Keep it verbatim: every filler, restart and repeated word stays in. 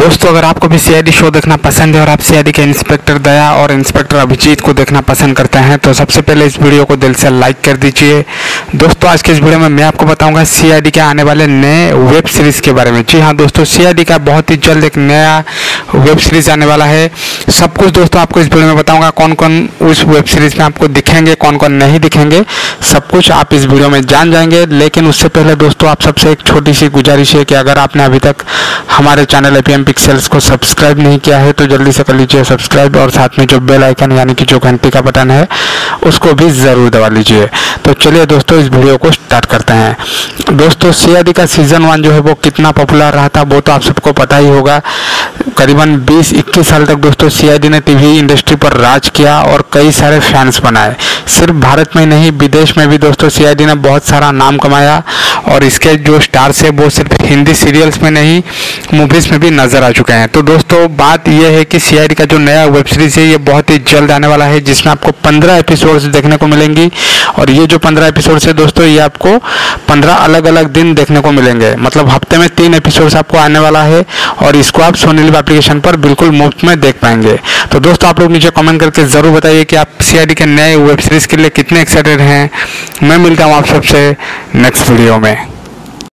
दोस्तों अगर आपको भी सीआईडी शो देखना पसंद है और आप सीआईडी के इंस्पेक्टर दया और इंस्पेक्टर अभिजीत को देखना पसंद करते हैं तो सबसे पहले इस वीडियो को दिल से लाइक कर दीजिए। दोस्तों आज के इस वीडियो में मैं आपको बताऊंगा सीआईडी के आने वाले नए वेब सीरीज़ के बारे में। जी हाँ दोस्तों, सीआईडी का बहुत ही जल्द एक नया वेब सीरीज़ आने वाला है। सब कुछ दोस्तों आपको इस वीडियो में बताऊँगा, कौन कौन उस वेब सीरीज़ में आपको दिखेंगे, कौन कौन नहीं दिखेंगे, सब कुछ आप इस वीडियो में जान जाएंगे। लेकिन उससे पहले दोस्तों आप सबसे एक छोटी सी गुजारिश है कि अगर आपने अभी तक हमारे चैनल एपीएम पिक्सेल्स को सब्सक्राइब नहीं किया है तो जल्दी से कर लीजिए सब्सक्राइब, और साथ में जो बेल आइकन यानी कि जो घंटी का बटन है उसको भी ज़रूर दबा लीजिए। तो चलिए दोस्तों इस वीडियो को स्टार्ट करते हैं। दोस्तों सीआईडी का सीज़न वन जो है वो कितना पॉपुलर रहा था वो तो आप सबको पता ही होगा। करीबन बीस इक्कीस साल तक दोस्तों सीआईडी ने टीवी इंडस्ट्री पर राज किया और कई सारे फैंस बनाए। सिर्फ भारत में नहीं विदेश में भी दोस्तों सीआईडी ने बहुत सारा नाम कमाया, और इसके जो स्टार्स है वो सिर्फ हिंदी सीरियल्स में नहीं मूवीज़ में भी नज़र आ चुके हैं। तो दोस्तों बात यह है कि सीआईडी का जो नया वेब सीरीज़ है ये बहुत ही जल्द आने वाला है, जिसमें आपको पंद्रह एपिसोड्स देखने को मिलेंगी। और ये जो पंद्रह एपिसोड्स है दोस्तों ये आपको पंद्रह अलग अलग दिन देखने को मिलेंगे, मतलब हफ्ते में तीन एपिसोड्स आपको आने वाला है, और इसको आप सोनी लिव एप्लीकेशन पर बिल्कुल मुफ्त में देख पाएंगे। तो दोस्तों आप लोग नीचे कमेंट करके ज़रूर बताइए कि आप सीआईडी के नए वेब सीरीज़ के लिए कितने एक्साइटेड हैं। मैं मिलता हूँ आप सबसे नेक्स्ट वीडियो में।